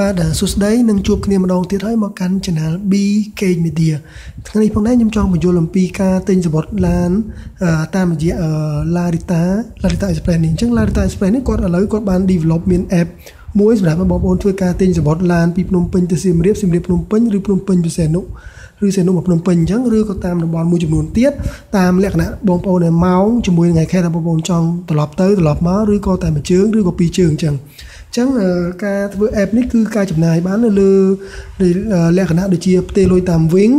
បាទ សួស្តី នឹងជួបគ្នាម្ដងទៀតហើយមកកាន់ channel BKH Media ថ្ងៃនេះផងដែរខ្ញុំចង់បញ្យល់អំពីការទិញសំបុត្រ LAN តាមរយៈ Larryta Express នេះអញ្ចឹង Larryta Express នេះគាត់ឥឡូវបាន develop មាន app មួយសម្រាប់បងប្អូនធ្វើការទិញសំបុត្រ LAN ពីភ្នំពេញទៅសៀមរាប អញ្ចឹងការធ្វើ app នេះគឺការចំណាយបានលើលក្ខណៈដូចជាផ្ទេរលុយតាម Wing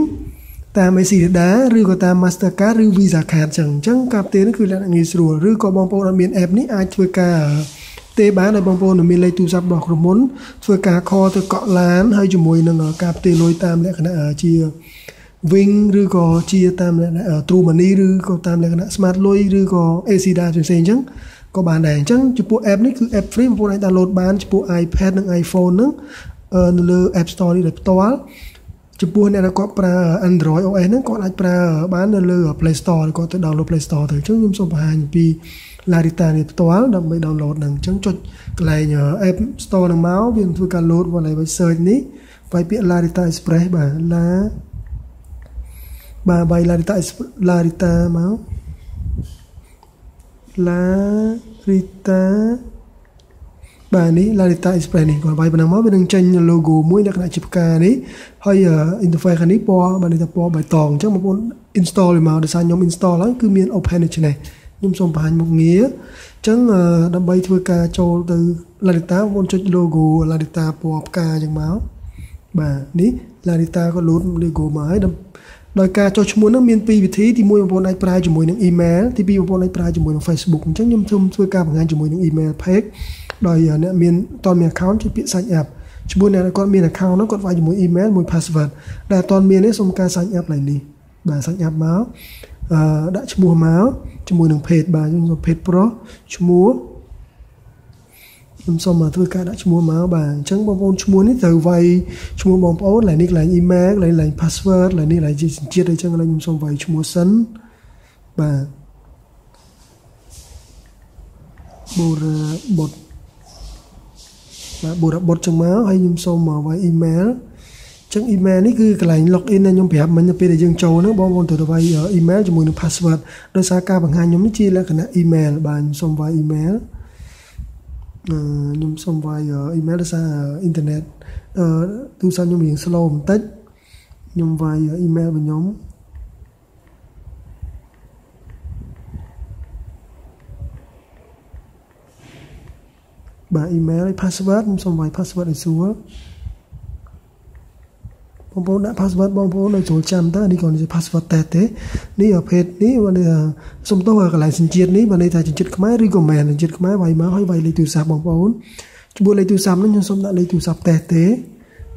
តាម BKH ឬក៏តាម Masstercar ឬ VisaCard អញ្ចឹងការផ្ទេរនេះគឺលក្ខណៈងាយស្រួលឬក៏បងប្អូនអត់មាន app នេះអាចធ្វើការផ្ទេរបានដោយបងប្អូនមានលេខទូរស័ព្ទរបស់ក្រុមហ៊ុនធ្វើការ call ទៅកក់ LAN ហើយជាមួយនឹងការផ្ទេរលុយតាមលក្ខណៈជា Wing ឬក៏ជាតាមលក្ខណៈ True Money ឬក៏តាមលក្ខណៈ Smart លុយ ឬក៏ ACDA ផ្សេងៗអញ្ចឹង ក៏បានដែរអញ្ចឹងចំពោះ app នេះគឺ app free បងប្អូនអាច download បានចំពោះ iPad និង iPhone ហ្នឹងនៅលើ App Store នេះដោយផ្ទាល់ចំពោះអ្នកដែលគាត់ប្រើ Android OS ហ្នឹងគាត់អាចប្រើបាននៅលើ Play Store គាត់ទៅ download Play Store ទៅអញ្ចឹងខ្ញុំសូមបង្ហាញពី Larryta នេះផ្ទាល់ដើម្បី download ហ្នឹងអញ្ចឹងចុចកន្លែង App Store ហ្នឹងមកវានឹងធ្វើការ load របស់ search នេះវាយពាក្យ Larryta Express បាទ Larryta មក Larryta បាទនេះ Larryta Express នេះគាត់វាយប៉ុណ្ណឹងមកវានឹងចេញ logo មួយលក្ខណៈជាផ្កានេះហើយ interface ខាងនេះពណ៌បាទនេះតែពណ៌បៃតងអញ្ចឹងបងប្អូន install វាមកដោយសារខ្ញុំ install ហើយគឺមាន open នេះនេះខ្ញុំសូមបង្ហាញមុខងារអញ្ចឹងដើម្បីធ្វើការចូលទៅ Larryta បងប្អូនចុច logo Larryta ពណ៌ផ្កាអញ្ចឹងមកបាទនេះ Larryta ក៏ load logo មកហើយ ដោយការចុចឈ្មោះនឹងមានពីរវិធីទីមួយបងប្អូនអាចប្រើជាមួយនឹង email ទីពីរបងប្អូនអាចប្រើជាមួយនឹង Facebook អញ្ចឹងខ្ញុំធ្វើការបង្ហាញជាមួយនឹង email page ដោយអ្នកមានអត់មាន account ចុចពាក្យ sign up ជាមួយអ្នកគាត់មាន account ហ្នឹងគាត់វាយជាមួយ email មួយ password ដែលអត់មាននេះសូមការ sign up ឡើងនេះបាទ sign up មកដាក់ឈ្មោះមកជាមួយនឹង page បាទខ្ញុំ page pro ខ្ញុំសូមមកធ្វើការដាក់ឈ្មោះមកបាទអញ្ចឹងបងប្អូនឈ្មោះនេះត្រូវវាយឈ្មោះបងប្អូនឡើងនេះឡើង email ឡើង password ឡើងនេះឡើង ជាតិ អញ្ចឹងឥឡូវខ្ញុំសូមវាយឈ្មោះសិនបាទបូរ៉ាបុតចឹងមកហើយខ្ញុំសូមមកវាយ email អញ្ចឹង email នេះគឺកន្លែង login ដែលខ្ញុំប្រាប់មិញពេលដែលយើងចូលហ្នឹងបងប្អូនត្រូវតែវាយ email ជាមួយនឹង password ដោយសារការបង្ហាញខ្ញុំនេះជាលក្ខណៈ email បាទខ្ញុំសូមវាយ email ខ្ញុំសូមវាយ email ដោយសារ internet ទូរស័ព្ទខ្ញុំរៀង slow បន្តិចខ្ញុំវាយ email របស់ខ្ញុំបាទ email ហើយ password ខ្ញុំសូមវាយ password ឲ្យស្រួលបងប្អូនដាក់ password បងប្អូនឲ្យចូលចាំតើនេះគ្រាន់តែជា password តែទេនេះ page នេះវានេះថាជំនិតខ្មែរឬក៏មែនជំនិតខ្មែរវាយមកហើយវាយលេខទូរស័ព្ទបងប្អូនជំនួសលេខទូរស័ព្ទហ្នឹងខ្ញុំសូមដាក់លេខទូរស័ព្ទតែទេ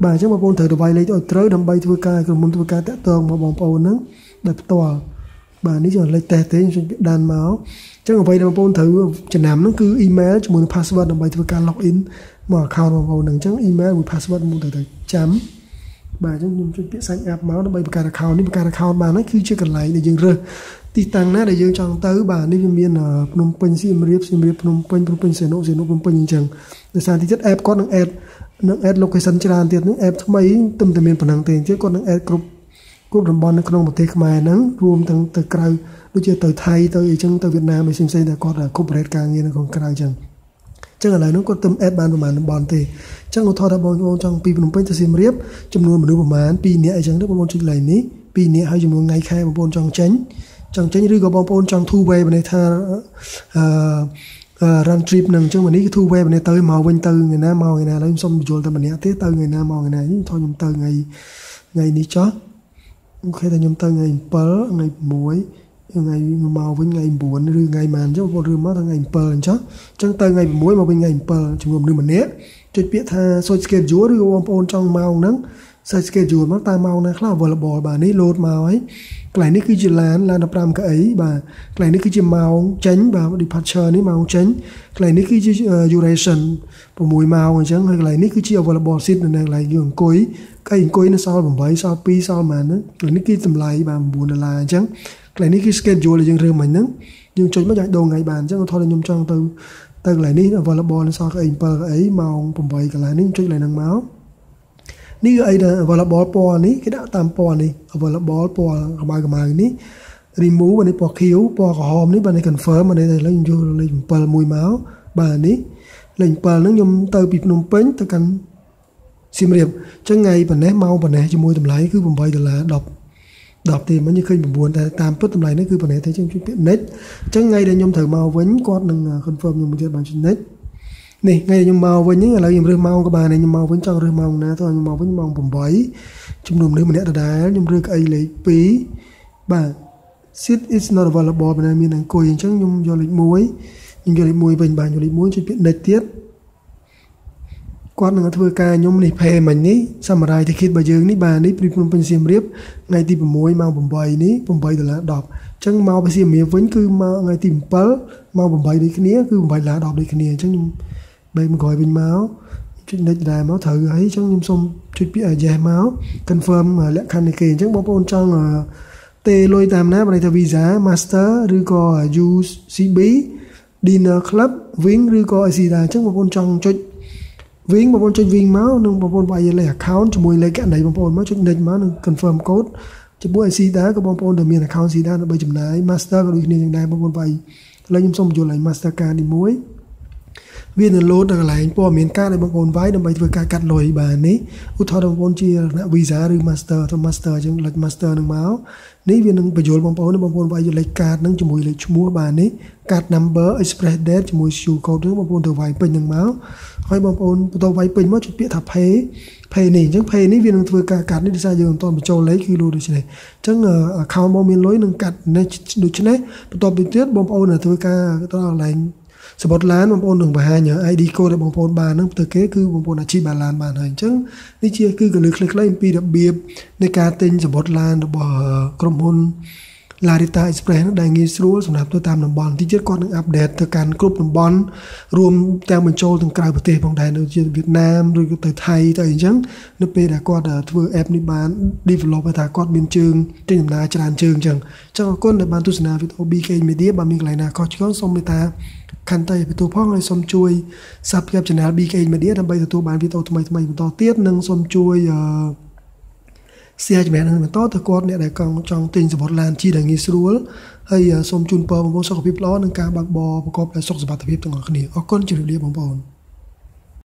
បាទអញ្ចឹងបងប្អូនត្រូវតែវាយលេខឲ្យត្រូវដើម្បីធ្វើការក្រុមហ៊ុនធ្វើការតាក់ទងរបស់បងប្អូនហ្នឹងដោយផ្ទាល់បាទនេះជាលេខតែទេខ្ញុំចុចដាក់មកអញ្ចឹងអ្វីដែលបងប្អូនត្រូវចំណាំហ្នឹងគឺ email ជាមួយនឹង password ដើម្បី ធ្វើការ login មក account បងប្អូនហ្នឹងអញ្ចឹង email មួយ password បងប្អូនត្រូវតែចាំ បាទអញ្ចឹងខ្ញុំជួយពាក្យ sign up មកដើម្បីបង្កើត account នេះបង្កើត account បានហ្នឹងគឺជាកន្លែងដែលយើងរើសទីតាំងណាដែលយើងចង់ទៅបាទនេះវាមាន ភ្នំពេញ សៀមរាប ភ្នំពេញ ភ្នំពេញ សេណូ ទៅសារទីទៀត app គាត់នឹង add នឹង add location ច្រើនទៀតហ្នឹង app ថ្មីទំតែមានប៉ុណ្ណឹងទេទៀតគាត់នឹង add គ្រប់តំបន់នៅក្នុងប្រទេសខ្មែរហ្នឹងរួមទាំងទៅក្រៅដូចជាទៅថៃទៅអីចឹងទៅវៀតណាមអីផ្សេងៗតែគាត់ corporate ការងារនៅក្នុងក្រៅចឹង ចឹងឥឡូវនោះគាត់ទំ add បានប្រមាណតំបន់ទេអញ្ចឹងឧទាហរណ៍ថាបងប្អូនចង់ពីភ្នំពេញទៅសៀមរាបចំនួនមនុស្សប្រមាណ 2 នាក់អីចឹងទៅបងប្អូនចុចលេខនេះ 2 នាក់ហើយចំនួនថ្ងៃខែបងប្អូនចង់ចេញឬក៏បងប្អូនចង់ two way បើន័យថា run trip ហ្នឹងអញ្ចឹងនេះគឺ two way បើន័យទៅមកវិញទៅថ្ងៃណាមកថ្ងៃណាឡើយខ្ញុំសុំបញ្យល់តែម្នាក់ទេទៅថ្ងៃណាមកថ្ងៃណាខ្ញុំថោះខ្ញុំទៅថ្ងៃនេះចុះអូខេតែខ្ញុំទៅថ្ងៃ 7 ថ្ងៃ 6 ថ្ងៃមកវិញថ្ងៃ 9 ឬថ្ងៃម៉ានអញ្ចឹងបងប្អូនរឿងមកថ្ងៃ 7 អញ្ចឹងទៅថ្ងៃ 6 មកវិញថ្ងៃ 7 ជាមួយមនុស្សម្នាក់ចុចពាក្យថា search schedule ឬបងប្អូនចង់ម៉ោងហ្នឹង search schedule មកតាមម៉ោងណាខ្លះ available បាទនេះ load មកហើយកន្លែងនេះគឺជា LAN 15 កៅអីបាទកន្លែងនេះគឺជាម៉ោងចេញបាទ departure នេះម៉ោងចេញកន្លែងនេះគឺជា duration 6 ម៉ោង អញ្ចឹងហើយកន្លែងនេះគឺជា available seat នៅកន្លែងយើងអង្គុយគេអង្គុយនៅសល់ 8 សល់ 2 សល់ ហ្នឹងកន្លែងនេះគឺតម្លៃបាទ $9 អញ្ចឹង កន្លែងនេះគឺ schedule ដែលយើងរើសមិញហ្នឹងយើងចុចមកអាចដូរថ្ងៃបានអញ្ចឹងគាត់ថាខ្ញុំចង់ទៅ Từ lại ní available so cái per ấy màu cùng vậy cái lại ní trước lại năng máu. Ní cái ấy là available po ní cái đã tam po ní available po cái mai ní remove bên này po khiếu po của home ní bên này confirm bên này lấy vô lấy per mùi máu bên ní lấy per nó nhom từ bịp nôm pén từ cành sim riệp cho ngày bên này màu bên này cho mùi tầm lại cứ cùng vậy từ là đọc thì mới như khi mình buồn tam phút tầm này nó cứ bạn này thấy trong chuyện net chẳng ngay để nhom thử màu vấn con đừng confirm nhom trên bàn trên net này ngay để nhom màu với những là nhom rêu màu các bạn này nhom màu vẫn trong rêu màu nè thôi nhom màu vẫn màu bầm bấy trong đường nếu mình đã đá nhom rêu cây lấy pí bà sit is not available bên này mình đang cùi chẳng nhom do lịch muối nhưng do lịch muối bình bàn do lịch muối trên chuyện net tiếp quát năng thưa ca nhóm này phe mình ní samurai thì khi bà dương ní bà ní pripun pun xiêm riệp ngày tìm mối mau bầm bầy ní bầm bầy là đọp chẳng mau bây xiêm riệp vẫn cứ mau ngày tìm pớ mau bầm bầy đấy cái nia cứ bầm bầy là đọp đấy cái nia chẳng bây mà gọi bên máu chuyện đấy là máu thử ấy chẳng nhung xong chuyện biết ở dài máu confirm mà lẽ khăn này kề chẳng bao bồn trong là tê lôi tam ná bên này là visa master rư co ucb dinner club wing rư co gì là chẳng bao bồn trong cho Wing bọn chơi Wing máu nung bọn vay lấy account cho mùi lấy cái này bọn máu chuyện nền máu nung confirm code cho buổi xí đá các bọn được miền account xí đá bây chấm này master các đối tượng này bọn vay lấy nhung xong rồi lấy Masstercar đi muối viên là lốt là lại bọn miền ca này bọn vay đồng bày với ca cắt lồi bà ní u thọ đồng bọn chia là visa rồi master thôi master chứ lấy master nung máu ní viên nung bây giờ bọn vay lấy card nung cho mùi lấy mua bà ní card number express date cho mùi siêu code nung bọn được vay bên nung máu hay bọn ôn tàu vay pin mất chút biết thập pay này chẳng pay này viên thường cả cắt đi ra giờ toàn bị trâu lấy kilo được này chẳng account bao miền lối nâng cắt này được chứ này tàu bị tuyết bọn ôn là thường cả tao là sport lán bọn ôn đường bà hai nhớ ID cô để bọn ôn bà nâng từ kế cứ bọn ôn là chi bà lan bàn hành chẳng đi chia cứ cái lượt click lấy MP đặc biệt để cá tên sport lan được bỏ cầm hôn Larryta Express ដែលងាយស្រួលសម្រាប់ធ្វើតាមតំបន់ទីជិតគាត់នឹងអាប់ដេតទៅកាន់គ្រប់តំបន់រួមទាំងបញ្ចូលទាំងក្រៅប្រទេសផងដែរនៅជាវៀតណាមឬក៏ទៅថៃទៅអីចឹងនៅពេលដែលគាត់ធ្វើappនេះបាន develop ថាគាត់មានជើងចេញដំណើរច្រើនជើងចឹងអរគុណដែលបានទស្សនា video BKH Media បើមានកន្លែងណាខុសឆ្គងសូមមេត្តាខន្តីឲ្យទូផងហើយសូមជួយ Subscribe Channel BKH Media ដើម្បីទទួលបាន video ថ្មីៗបន្តទៀតនិងសូមជួយ xe mẹ nó tốt thật con này còn trong tình sự một làn chi để nghi sưu hay xong chun po một số cái bếp lót nâng cao bạc bò một cốc là sọc bạc tập hiệp từng ngọn khỉ ở con chỉ được đi bằng bồn